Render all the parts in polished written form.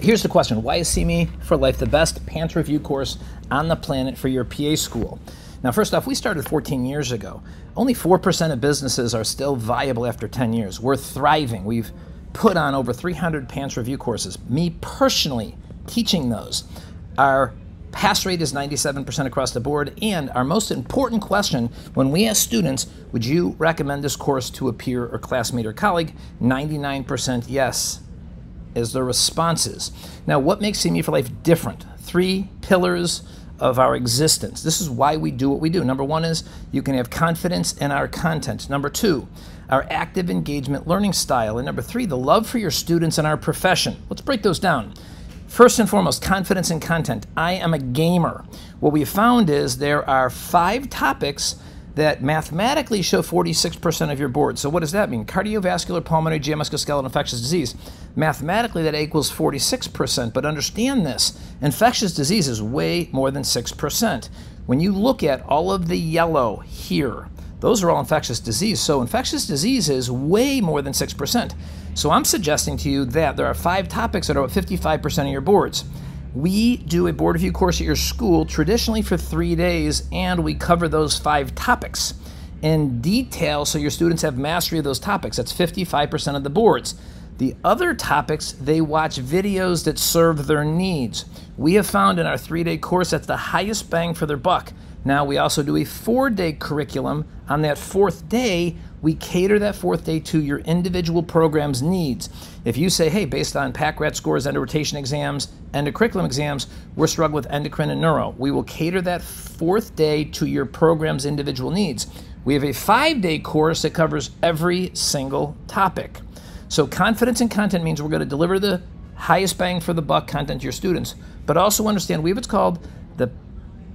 Here's the question. Why is CME4Life the best PANCE review course on the planet for your PA school? Now, first off, we started 14 years ago. Only 4% of businesses are still viable after 10 years. We're thriving. We've put on over 300 PANCE review courses. Me personally teaching those. Our pass rate is 97% across the board, and our most important question when we ask students, would you recommend this course to a peer or classmate or colleague? 99% yes is their responses. Now, what makes CME4Life different? Three pillars of our existence. This is why we do what we do. Number one is you can have confidence in our content. Number two, our active engagement learning style. And number three, the love for your students and our profession. Let's break those down. First and foremost, confidence in content. I am a gamer. What we found is there are 5 topics that mathematically show 46% of your board. So what does that mean? Cardiovascular, pulmonary, geomusculoskeletal, infectious disease. Mathematically, that equals 46%, but understand this. Infectious disease is way more than 6%. When you look at all of the yellow here, those are all infectious disease. So infectious disease is way more than 6%. So I'm suggesting to you that there are 5 topics that are about 55% of your boards. We do a board review course at your school traditionally for 3 days, and we cover those 5 topics in detail so your students have mastery of those topics. That's 55% of the boards. The other topics, they watch videos that serve their needs. We have found in our 3-day course that's the highest bang for their buck. Now, we also do a 4-day curriculum. On that 4th day, we cater that 4th day to your individual program's needs. If you say, hey, based on PAC-RAT scores, end-of-rotation exams, end-of-curriculum exams, we're struggling with endocrine and neuro, we will cater that 4th day to your program's individual needs. We have a 5-day course that covers every single topic. So confidence in content means we're going to deliver the highest bang for the buck content to your students. But also understand we have what's called the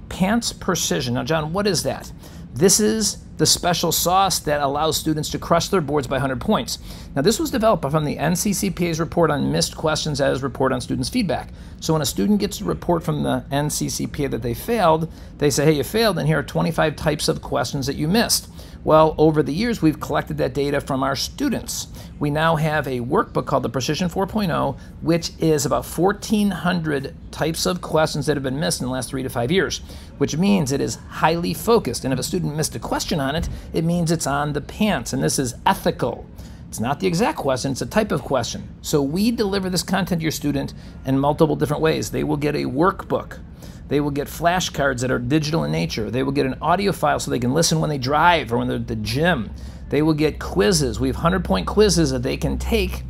PANCE Precision. Now, John, what is that? This is the special sauce that allows students to crush their boards by 100 points. Now, this was developed from the NCCPA's report on missed questions as report on students' feedback. So when a student gets a report from the NCCPA that they failed, they say, hey, you failed, and here are 25 types of questions that you missed. Well, over the years, we've collected that data from our students. We now have a workbook called the Precision 4.0, which is about 1,400 types of questions that have been missed in the last 3 to 5 years, which means it is highly focused. And if a student missed a question on it, it means it's on the PANCE, and this is ethical. It's not the exact question, it's a type of question. So we deliver this content to your student in multiple different ways. They will get a workbook. They will get flashcards that are digital in nature. They will get an audio file so they can listen when they drive or when they're at the gym. They will get quizzes. We have 100-point quizzes that they can take.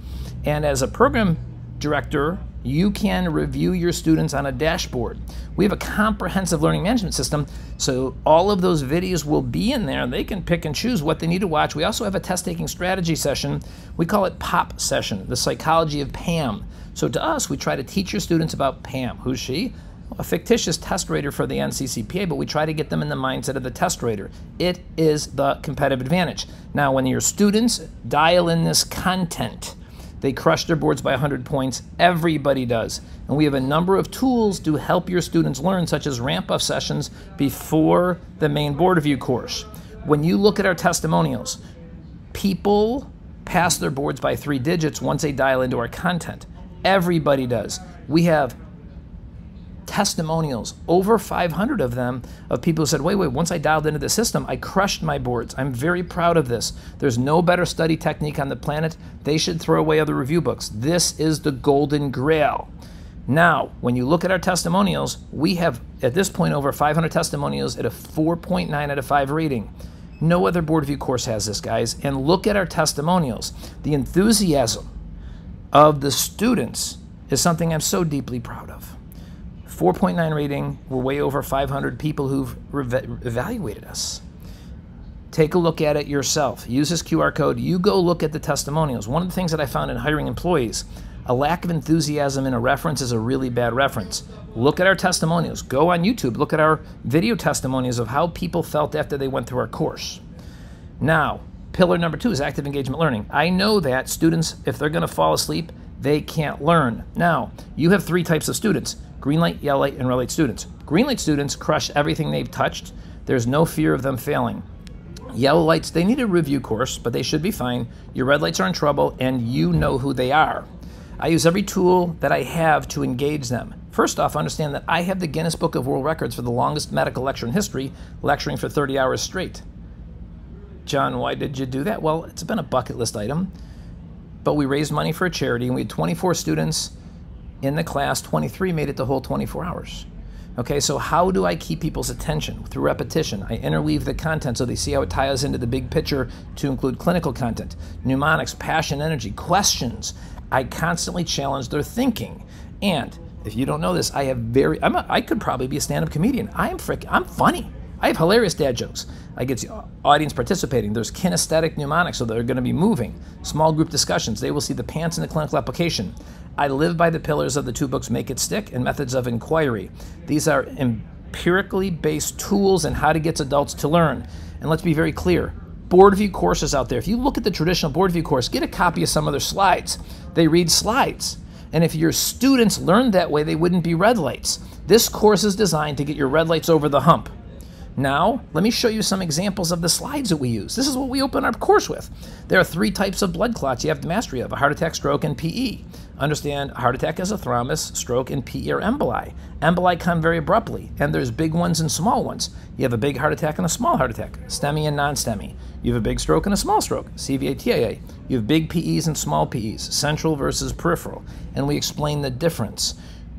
And as a program director, you can review your students on a dashboard. We have a comprehensive learning management system, so all of those videos will be in there. They can pick and choose what they need to watch. We also have a test-taking strategy session. We call it POP session, the psychology of PAM. So to us, we try to teach your students about PAM. Who's she? A fictitious test rater for the NCCPA, but we try to get them in the mindset of the test rater. It is the competitive advantage. Now, when your students dial in this content, they crush their boards by 100 points. Everybody does. And we have a number of tools to help your students learn, such as ramp-up sessions before the main board review course. When you look at our testimonials, people pass their boards by 3 digits once they dial into our content. Everybody does. We have testimonials, over 500 of them, of people who said, wait, once I dialed into the system, I crushed my boards. I'm very proud of this. There's no better study technique on the planet. They should throw away other review books. This is the golden grail. Now, when you look at our testimonials, we have, at this point, over 500 testimonials at a 4.9 out of 5 rating. No other board review course has this, guys. And look at our testimonials. The enthusiasm of the students is something I'm so deeply proud of. 4.9 rating, we're way over 500 people who've evaluated us. Take a look at it yourself. Use this QR code. You go look at the testimonials. One of the things that I found in hiring employees, a lack of enthusiasm in a reference is a really bad reference. Look at our testimonials. Go on YouTube. Look at our video testimonials of how people felt after they went through our course. Now, pillar number 2 is active engagement learning. I know that students, if they're going to fall asleep, they can't learn. Now, you have 3 types of students. Green light, yellow light, and red light students. Green light students crush everything they've touched. There's no fear of them failing. Yellow lights, they need a review course, but they should be fine. Your red lights are in trouble, and you know who they are. I use every tool that I have to engage them. First off, understand that I have the Guinness Book of World Records for the longest medical lecture in history, lecturing for 30 hours straight. John, why did you do that? Well, it's been a bucket list item, but we raised money for a charity and we had 24 students in the class, 23 made it the whole 24 hours. Okay, so how do I keep people's attention? Through repetition. I interweave the content so they see how it ties into the big picture to include clinical content, mnemonics, passion, energy, questions. I constantly challenge their thinking. And if you don't know this, I have I could probably be a stand-up comedian. I'm funny. I have hilarious dad jokes. I get the audience participating. There's kinesthetic mnemonics, so they're going to be moving. Small group discussions. They will see the PANCE in the clinical application. I live by the pillars of the two books, Make It Stick, and Methods of Inquiry. These are empirically based tools and how to get adults to learn. And let's be very clear, board view courses out there. If you look at the traditional board view course, get a copy of some of their slides. They read slides. And if your students learned that way, they wouldn't be red lights. This course is designed to get your red lights over the hump. Now, let me show you some examples of the slides that we use. This is what we open our course with. There are three types of blood clots you have to mastery of, a heart attack, stroke, and PE. Understand, a heart attack is a thrombus, stroke, and PE are emboli. Emboli come very abruptly, and there's big ones and small ones. You have a big heart attack and a small heart attack, STEMI and non-STEMI. You have a big stroke and a small stroke, CVA, TAA. You have big PEs and small PEs, central versus peripheral, and we explain the difference.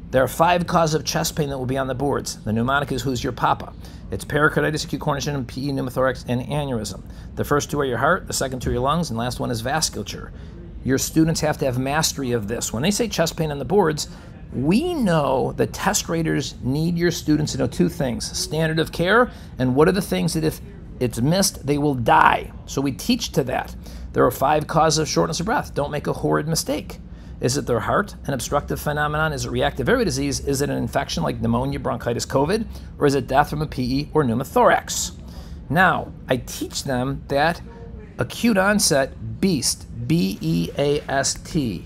There are 5 causes of chest pain that will be on the boards. The mnemonic is Who's Your Papa? It's pericarditis, acute coronary syndrome, PE, pneumothorax, and aneurysm. The first two are your heart, the second two are your lungs, and the last one is vasculature. Your students have to have mastery of this. When they say chest pain on the boards, we know the test raters need your students to know two things, standard of care, and what are the things that if it's missed, they will die. So we teach to that. There are 5 causes of shortness of breath. Don't make a horrid mistake. Is it their heart, an obstructive phenomenon? Is it reactive airway disease? Is it an infection like pneumonia, bronchitis, COVID? Or is it death from a PE or pneumothorax? Now, I teach them that acute onset BEAST, B-E-A-S-T.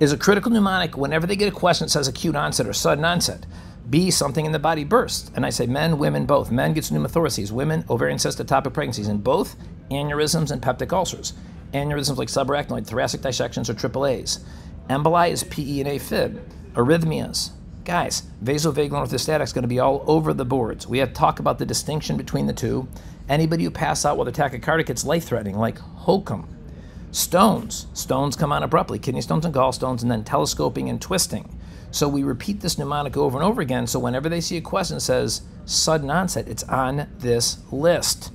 Is a critical mnemonic whenever they get a question that says acute onset or sudden onset. B, something in the body bursts. And I say men, women, both. Men gets pneumothoraces, women, ovarian cyst, ectopic pregnancies, and both aneurysms and peptic ulcers. Aneurysms like subarachnoid, thoracic dissections, or AAAs. Emboli is PE and AFib. Arrhythmias. Guys, vasovagal orthostatic is going to be all over the boards. We have to talk about the distinction between the two. Anybody who passes out while they're tachycardic, it's life-threatening, like hokum. Stones. Stones come on abruptly, kidney stones and gallstones, and then telescoping and twisting. So we repeat this mnemonic over and over again, so whenever they see a question that says sudden onset, it's on this list.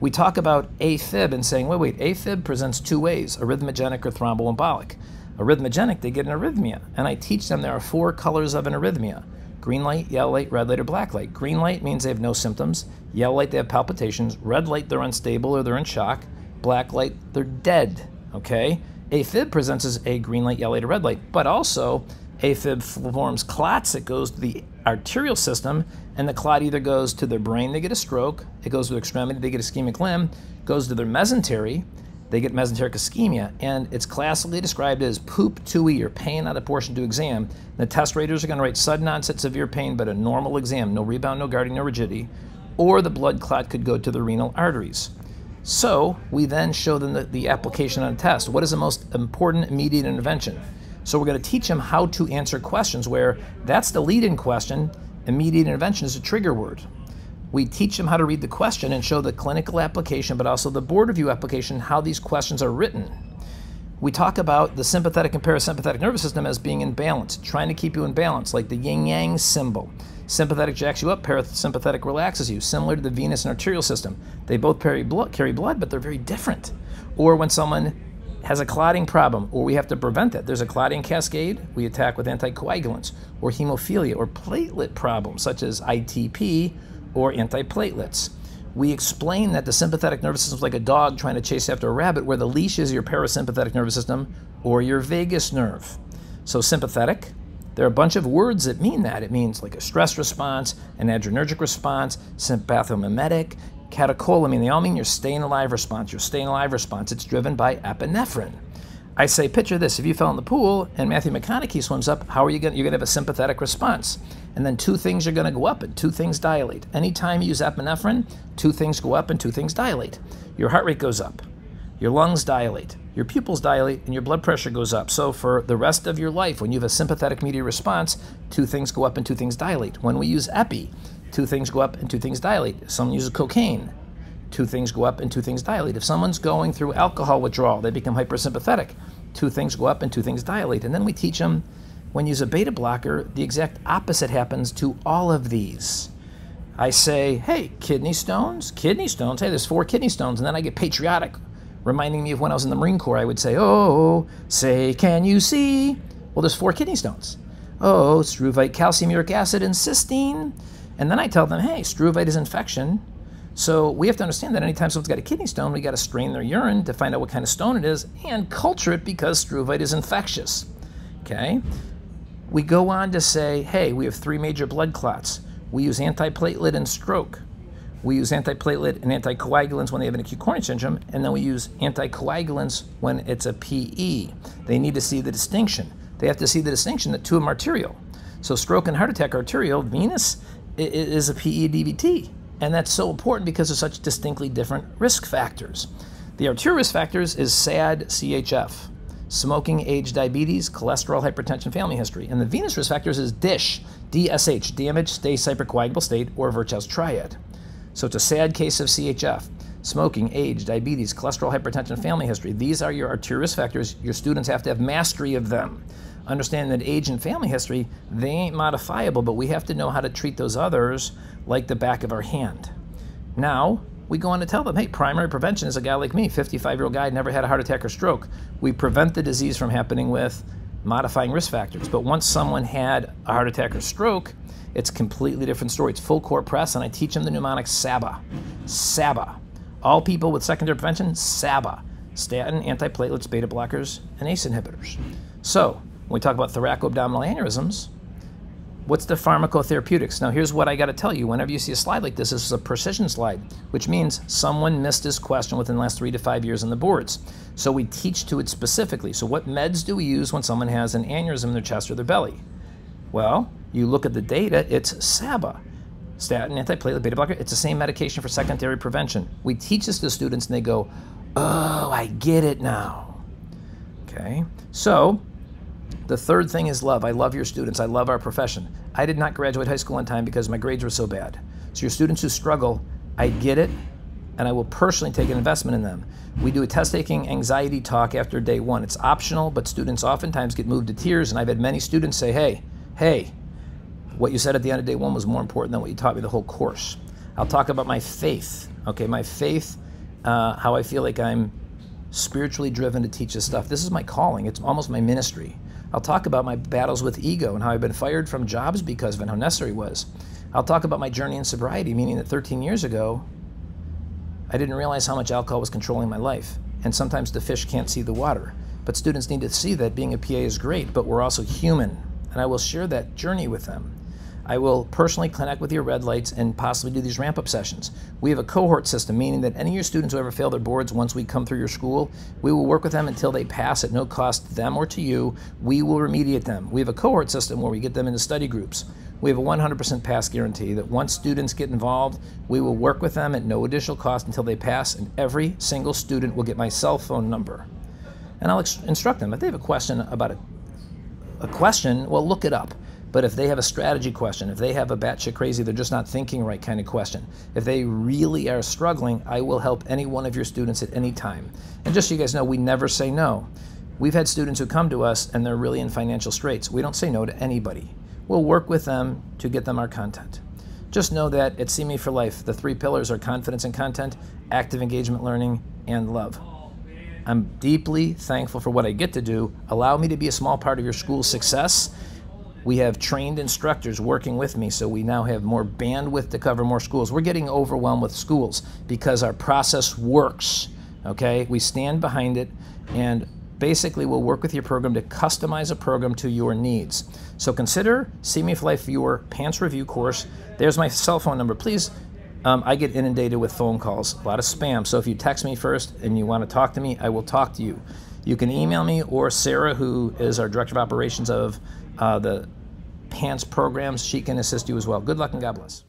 We talk about AFib and saying, wait, AFib presents two ways, arrhythmogenic or thromboembolic. Arrhythmogenic, they get an arrhythmia, and I teach them there are 4 colors of an arrhythmia. Green light, yellow light, red light, or black light. Green light means they have no symptoms. Yellow light, they have palpitations. Red light, they're unstable or they're in shock. Black light, they're dead, okay? AFib presents as a green light, yellow light, or red light, but also AFib forms clots. It goes to the arterial system, and the clot either goes to their brain, they get a stroke, it goes to their extremity, they get ischemic limb, goes to their mesentery, they get mesenteric ischemia, and it's classically described as poop tui, or pain out of portion to exam. And the test raters are gonna write sudden onset, severe pain, but a normal exam, no rebound, no guarding, no rigidity, or the blood clot could go to the renal arteries. So we then show them the application on a test. What is the most important immediate intervention? So we're going to teach them how to answer questions where that's the lead-in question, immediate intervention is a trigger word. We teach them how to read the question and show the clinical application, but also the board review application, how these questions are written. We talk about the sympathetic and parasympathetic nervous system as being in balance, trying to keep you in balance, like the yin-yang symbol. Sympathetic jacks you up, parasympathetic relaxes you, similar to the venous and arterial system. They both carry blood, but they're very different. Or when someone has a clotting problem, or we have to prevent that. There's a clotting cascade, we attack with anticoagulants, or hemophilia, or platelet problems, such as ITP or antiplatelets. We explain that the sympathetic nervous system is like a dog trying to chase after a rabbit, where the leash is your parasympathetic nervous system or your vagus nerve. So sympathetic. There are a bunch of words that mean that. It means like a stress response, an adrenergic response, sympathomimetic, catecholamine. They all mean your staying alive response. Your staying alive response, it's driven by epinephrine. I say, picture this, if you fell in the pool and Matthew McConaughey swims up, how are you going to have a sympathetic response? And then two things are going to go up and two things dilate. Anytime you use epinephrine, two things go up and two things dilate. Your heart rate goes up, your lungs dilate, your pupils dilate, and your blood pressure goes up. So for the rest of your life, when you have a sympathetic media response, two things go up and two things dilate. When we use epi, two things go up and two things dilate. If someone uses cocaine, two things go up and two things dilate. If someone's going through alcohol withdrawal, they become hypersympathetic. Two things go up and two things dilate. And then we teach them, when you use a beta blocker, the exact opposite happens to all of these. I say, hey, kidney stones, hey, there's 4 kidney stones. And then I get patriotic, reminding me of when I was in the Marine Corps. I would say, oh, say, can you see? Well, there's 4 kidney stones. Oh, struvite, calcium, uric acid, and cysteine. And then I tell them, hey, struvite is infection. So we have to understand that anytime someone's got a kidney stone, we got to strain their urine to find out what kind of stone it is and culture it because struvite is infectious, okay? We go on to say, hey, we have 3 major blood clots. We use antiplatelet in stroke. We use antiplatelet and anticoagulants when they have an acute coronary syndrome, and then we use anticoagulants when it's a PE. They need to see the distinction. They have to see the distinction that 2 of them are arterial. So stroke and heart attack are arterial, venous is a PE DVT. And that's so important because there's such distinctly different risk factors. The arterial risk factors is SAD, CHF, smoking, age, diabetes, cholesterol, hypertension, family history. And the venous risk factors is DISH, DSH, damage, stasis, hypercoagulable state, or Virchow's triad. So it's a SAD case of CHF, smoking, age, diabetes, cholesterol, hypertension, family history. These are your arterial risk factors. Your students have to have mastery of them. Understand that age and family history, they ain't modifiable, but we have to know how to treat those others like the back of our hand. Now, we go on to tell them, hey, primary prevention is a guy like me, 55-year-old guy, never had a heart attack or stroke. We prevent the disease from happening with modifying risk factors. But once someone had a heart attack or stroke, it's a completely different story. It's full court press, and I teach them the mnemonic SABA. SABA. All people with secondary prevention, SABA. Statin, antiplatelets, beta blockers, and ACE inhibitors. So, when we talk about thoracoabdominal aneurysms, what's the pharmacotherapeutics? Now here's what I gotta tell you. Whenever you see a slide like this is a precision slide, which means someone missed this question within the last 3 to 5 years on the boards. So we teach to it specifically. So what meds do we use when someone has an aneurysm in their chest or their belly? Well, you look at the data, it's SABA. Statin, antiplatelet, beta blocker, it's the same medication for secondary prevention. We teach this to students and they go, oh, I get it now, okay? So, the third thing is love. I love your students. I love our profession. I did not graduate high school on time because my grades were so bad. So your students who struggle, I get it, and I will personally take an investment in them. We do a test-taking anxiety talk after day 1. It's optional, but students oftentimes get moved to tears, and I've had many students say, hey, what you said at the end of day 1 was more important than what you taught me the whole course. I'll talk about my faith, okay? My faith, how I feel like I'm spiritually driven to teach this stuff. This is my calling. It's almost my ministry. I'll talk about my battles with ego and how I've been fired from jobs because of it and how necessary it was. I'll talk about my journey in sobriety, meaning that 13 years ago, I didn't realize how much alcohol was controlling my life. And sometimes the fish can't see the water. But students need to see that being a PA is great, but we're also human. And I will share that journey with them. I will personally connect with your red lights and possibly do these ramp-up sessions. We have a cohort system, meaning that any of your students who ever fail their boards, once we come through your school, we will work with them until they pass at no cost to them or to you. We will remediate them. We have a cohort system where we get them into study groups. We have a 100% pass guarantee that once students get involved, we will work with them at no additional cost until they pass, and every single student will get my cell phone number. And I'll instruct them. If they have a question about a question, well, look it up. But if they have a strategy question, if they have a batshit crazy, they're just not thinking right kind of question, if they really are struggling, I will help any one of your students at any time. And just so you guys know, we never say no. We've had students who come to us and they're really in financial straits. We don't say no to anybody. We'll work with them to get them our content. Just know that at CME4Life, the 3 pillars are confidence in content, active engagement learning, and love. I'm deeply thankful for what I get to do. Allow me to be a small part of your school's success. We have trained instructors working with me, so we now have more bandwidth to cover more schools. We're getting overwhelmed with schools because our process works, okay? We stand behind it, and basically we'll work with your program to customize a program to your needs. So consider CME4Life your PANCE review course. There's my cell phone number. Please, I get inundated with phone calls, a lot of spam. So if you text me first and you want to talk to me, I will talk to you. you can email me or Sarah, who is our Director of Operations of the PANCE programs. She can assist you as well. Good luck and God bless.